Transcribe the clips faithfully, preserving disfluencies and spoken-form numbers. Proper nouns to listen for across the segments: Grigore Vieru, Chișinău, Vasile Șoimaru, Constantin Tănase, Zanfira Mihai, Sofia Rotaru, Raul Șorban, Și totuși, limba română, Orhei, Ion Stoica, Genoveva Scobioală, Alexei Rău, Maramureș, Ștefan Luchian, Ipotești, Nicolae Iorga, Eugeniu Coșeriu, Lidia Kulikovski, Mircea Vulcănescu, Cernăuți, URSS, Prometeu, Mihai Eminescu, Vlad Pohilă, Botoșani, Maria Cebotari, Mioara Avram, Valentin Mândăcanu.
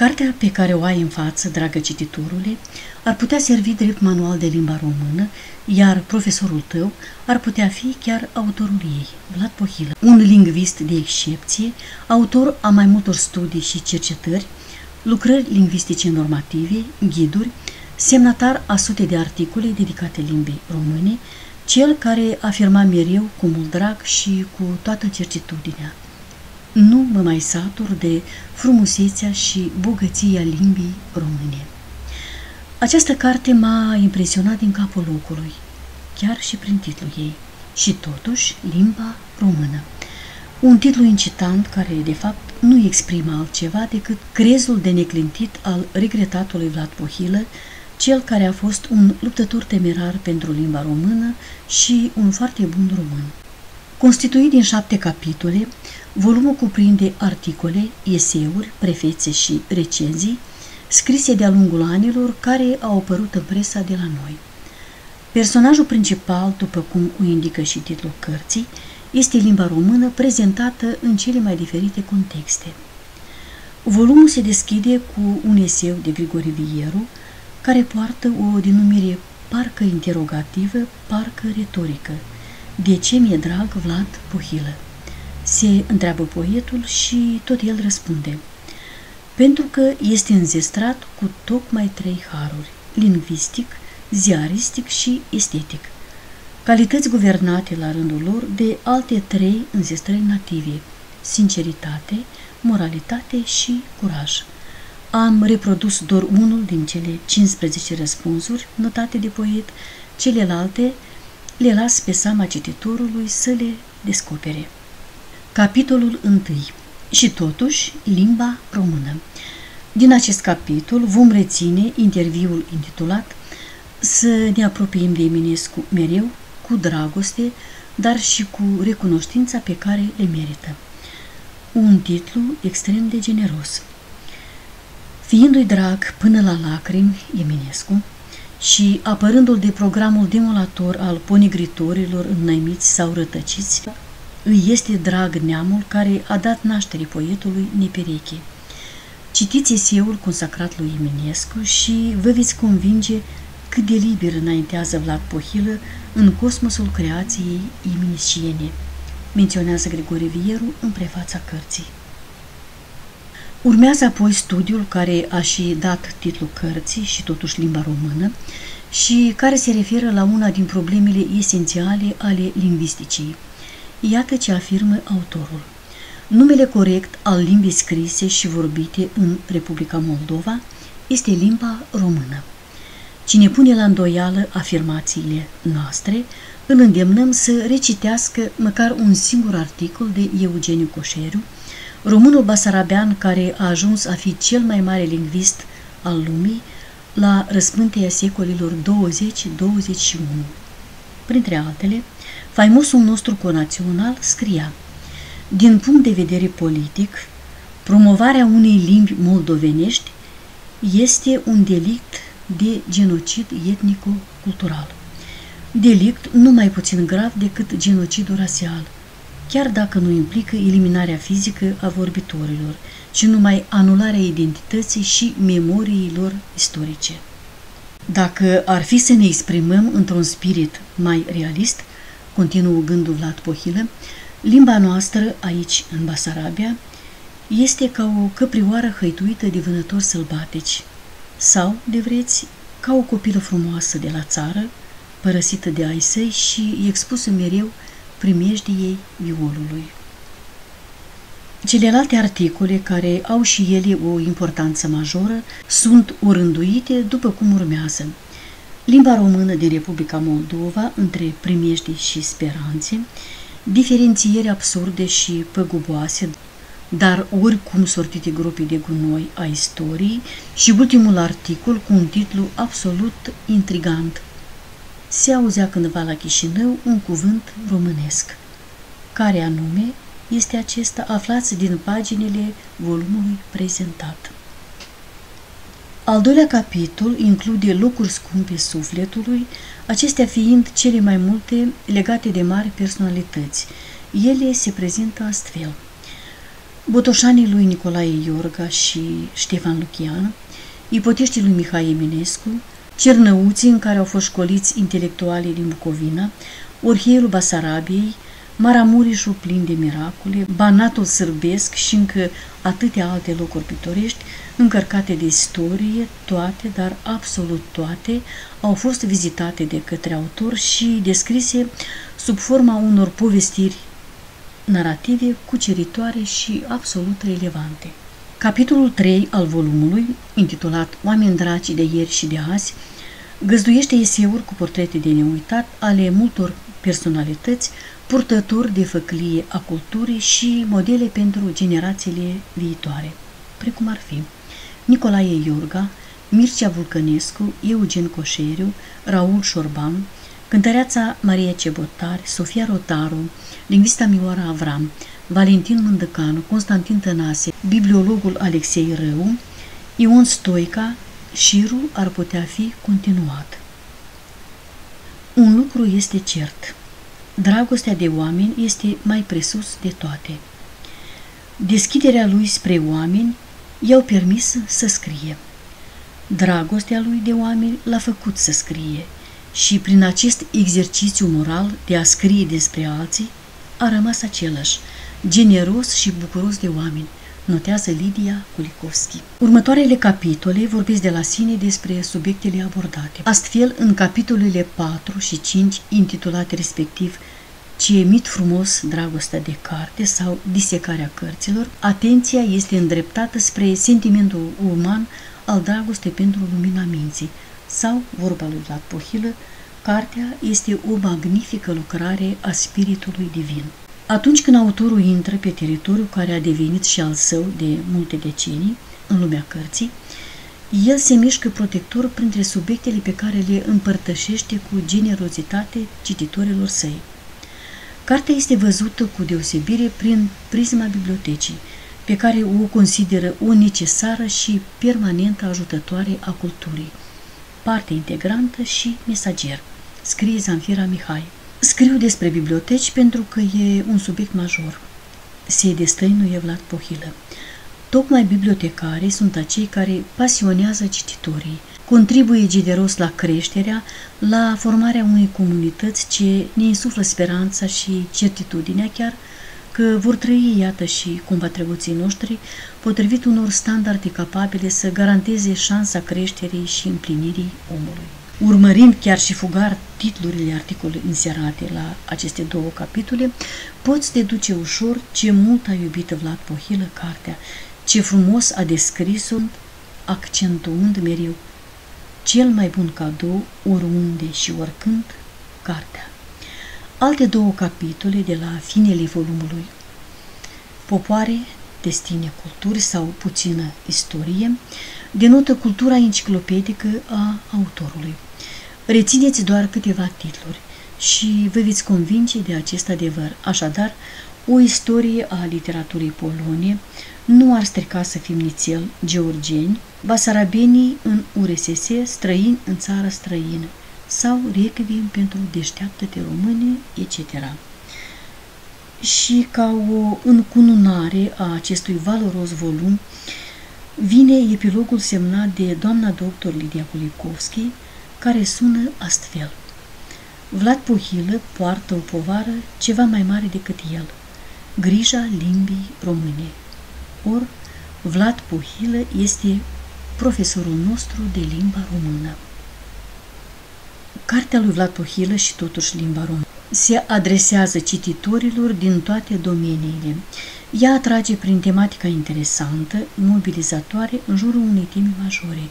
Cartea pe care o ai în față, dragă cititorule, ar putea servi drept manual de limba română, iar profesorul tău ar putea fi chiar autorul ei, Vlad Pohilă, un lingvist de excepție, autor a mai multor studii și cercetări, lucrări lingvistice normative, ghiduri, semnatar a sute de articole dedicate limbii române, cel care afirma mereu cu mult drag și cu toată certitudinea: nu mă mai satur de frumusețea și bogăția limbii române. Această carte m-a impresionat din capul locului, chiar și prin titlul ei, Și totuși, limba română. Un titlu incitant care, de fapt, nu exprimă altceva decât crezul de neclintit al regretatului Vlad Pohilă, cel care a fost un luptător temerar pentru limba română și un foarte bun român. Constituit din șapte capitole, volumul cuprinde articole, eseuri, prefețe și recenzii scrise de-a lungul anilor, care au apărut în presa de la noi. Personajul principal, după cum o indică și titlul cărții, este limba română prezentată în cele mai diferite contexte. Volumul se deschide cu un eseu de Grigore Vieru, care poartă o denumire parcă interogativă, parcă retorică: de ce mi-e drag Vlad Pohilă? Se întreabă poetul și tot el răspunde: pentru că este înzestrat cu tocmai trei haruri: lingvistic, ziaristic și estetic, calități guvernate la rândul lor de alte trei înzestrări native: sinceritate, moralitate și curaj. Am reprodus doar unul din cele cincisprezece răspunsuri notate de poet, celelalte le las pe seama cititorului să le descopere. Capitolul unu. Și totuși, limba română. Din acest capitol vom reține interviul intitulat "Să ne apropiem de Eminescu mereu, cu dragoste, dar și cu recunoștința pe care le merită". Un titlu extrem de generos. Fiindu-i drag până la lacrimi Eminescu și apărându-l de programul demolator al ponigritorilor înnaimiți sau rătăciți, îi este drag neamul care a dat naștere poetului Nepereche. Citiți eseul consacrat lui Eminescu și vă veți convinge cât de liber înaintează Vlad Pohilă în cosmosul creației eminesciene, menționează Grigore Vieru în prefața cărții. Urmează apoi studiul care a și dat titlul cărții, Și totuși, limba română, și care se referă la una din problemele esențiale ale lingvisticii. Iată ce afirmă autorul: numele corect al limbii scrise și vorbite în Republica Moldova este limba română. Cine pune la îndoială afirmațiile noastre, îl îndemnăm să recitească măcar un singur articol de Eugeniu Coșeriu, românul basarabean care a ajuns a fi cel mai mare lingvist al lumii la răspânteia secolilor douăzeci douăzeci și unu. Printre altele, faimosul nostru conațional scria: din punct de vedere politic, promovarea unei limbi moldovenești este un delict de genocid etnico-cultural, delict nu mai puțin grav decât genocidul rasial, chiar dacă nu implică eliminarea fizică a vorbitorilor, ci numai anularea identității și memoriei lor istorice. Dacă ar fi să ne exprimăm într-un spirit mai realist, continuă gândul Vlad Pohilă, limba noastră, aici în Basarabia, este ca o căprioară hăituită de vânători sălbatici, sau, de vreți, ca o copilă frumoasă de la țară, părăsită de ai săi și expusă mereu primejdiei violului. Celelalte articole, care au și ele o importanță majoră, sunt orânduite după cum urmează: limba română din Republica Moldova între primejdii și speranțe, diferențieri absurde și păguboase, dar oricum sortite gropii de gunoi a istoriei, și ultimul articol cu un titlu absolut intrigant: se auzea cândva la Chișinău un cuvânt românesc. Care anume este acesta, aflați din paginile volumului prezentat. Al doilea capitol include locuri scumpe sufletului, acestea fiind cele mai multe legate de mari personalități. Ele se prezintă astfel: botoșanii lui Nicolae Iorga și Ștefan Luchian, ipoteștii lui Mihai Eminescu, cernăuții în care au fost școliți intelectualii din Bucovina, Orheiul Basarabiei, Maramurișul plin de miracole, Banatul Sârbesc și încă atâtea alte locuri pitorești, încărcate de istorie, toate, dar absolut toate, au fost vizitate de către autor și descrise sub forma unor povestiri narrative cuceritoare și absolut relevante. Capitolul trei al volumului, intitulat Oameni draci de ieri și de azi, găzduiește eseuri cu portrete de neuitat ale multor personalități, purtători de făclie a culturii și modele pentru generațiile viitoare, precum ar fi Nicolae Iorga, Mircea Vulcănescu, Eugeniu Coșeriu, Raul Șorban, cântăreața Maria Cebotari, Sofia Rotaru, lingvista Mioara Avram, Valentin Mândăcanu, Constantin Tănase, bibliologul Alexei Rău, Ion Stoica, șirul ar putea fi continuat. Un lucru este cert. Dragostea de oameni este mai presus de toate. Deschiderea lui spre oameni i-au permis să scrie. Dragostea lui de oameni l-a făcut să scrie și prin acest exercițiu moral de a scrie despre alții a rămas același, generos și bucuros de oameni, notează Lidia Kulikovski. Următoarele capitole vorbesc de la sine despre subiectele abordate. Astfel, în capitolele patru și cinci, intitulate respectiv Ce emit frumos dragostea de carte sau Disecarea cărților, atenția este îndreptată spre sentimentul uman al dragostei pentru lumina minții, sau, vorba lui Vlad Pohilă, cartea este o magnifică lucrare a spiritului divin. Atunci când autorul intră pe teritoriul care a devenit și al său de multe decenii, în lumea cărții, el se mișcă protector printre subiectele pe care le împărtășește cu generozitate cititorilor săi. Cartea este văzută cu deosebire prin prisma bibliotecii, pe care o consideră o necesară și permanentă ajutătoare a culturii, parte integrantă și mesager, scrie Zanfira Mihai. Scriu despre biblioteci pentru că e un subiect major, se destăinuie Vlad Pohilă. Tocmai bibliotecarii sunt acei care pasionează cititorii, contribuie generos la creșterea, la formarea unei comunități ce ne insuflă speranța și certitudinea chiar că vor trăi, iată, și compatrioții noștri potrivit unor standarde capabile să garanteze șansa creșterii și împlinirii omului. Urmărind chiar și fugar titlurile articolelor inserate la aceste două capitole, poți deduce ușor ce mult a iubit Vlad Pohilă cartea, ce frumos a descris-o, accentuând mereu cel mai bun cadou oriunde și oricând, cartea. Alte două capitole de la finele volumului, Popoare, destine, culturi sau puțină istorie, denotă cultura enciclopedică a autorului. Rețineți doar câteva titluri și vă veți convinge de acest adevăr. Așadar, o istorie a literaturii polone, Nu ar strica să fim nițel, georgieni, basarabenii în U R S S, străini în țară străină, sau Requiem pentru deșteaptă-te române, et cetera. Și ca o încununare a acestui valoros volum vine epilogul semnat de doamna doctor Lidia Kulikovski, care sună astfel. Vlad Pohilă poartă o povară ceva mai mare decât el, grija limbii române. Or, Vlad Pohilă este profesorul nostru de limba română. Cartea lui Vlad Pohilă și totuși limba română se adresează cititorilor din toate domeniile. Ea atrage prin tematica interesantă, mobilizatoare, în jurul unei teme majore,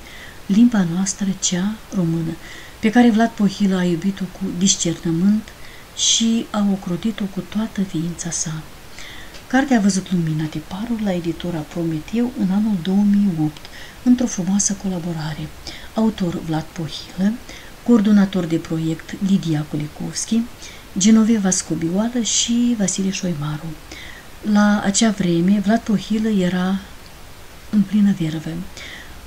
limba noastră, cea română, pe care Vlad Pohilă a iubit-o cu discernământ și a ocrotit-o cu toată ființa sa. Cartea a văzut lumina de parul la editura Prometeu în anul două mii opt, într-o frumoasă colaborare. Autor Vlad Pohilă, coordonator de proiect Lidia Kulikovski, Genoveva Scobioală și Vasile Șoimaru. La acea vreme, Vlad Pohilă era în plină vervă.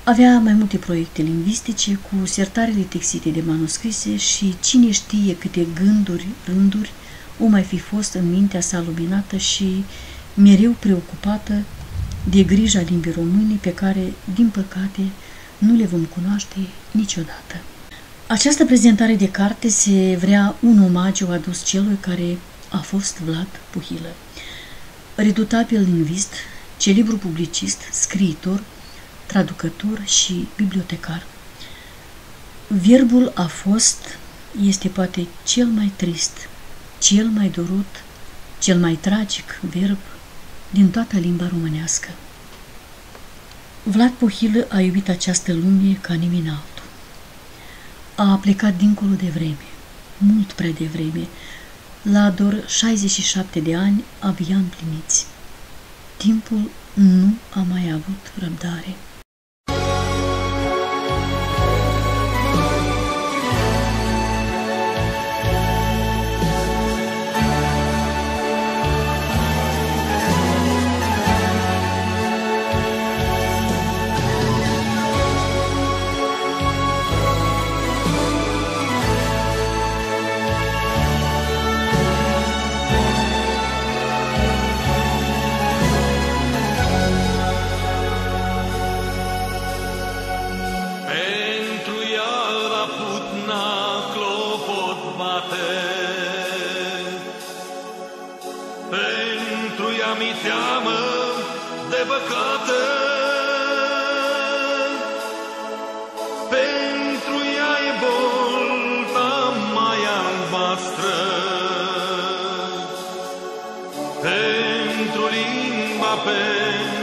Avea mai multe proiecte lingvistice cu sertarele textite de manuscrise și cine știe câte gânduri, rânduri, o mai fi fost în mintea sa luminată și mereu preocupată de grija limbii române pe care, din păcate, nu le vom cunoaște niciodată. Această prezentare de carte se vrea un omagiu adus celui care a fost Vlad Pohilă, redutabil lingvist, celebru publicist, scriitor, traducător și bibliotecar. Verbul a fost este poate cel mai trist, cel mai durut, cel mai tragic verb din toată limba românească. Vlad Pohilă a iubit această lume ca nimeni altul. A plecat dincolo de vreme, mult prea devreme, la doar șaizeci și șapte de ani abia împliniți. Timpul nu a mai avut răbdare. Pentru limba pe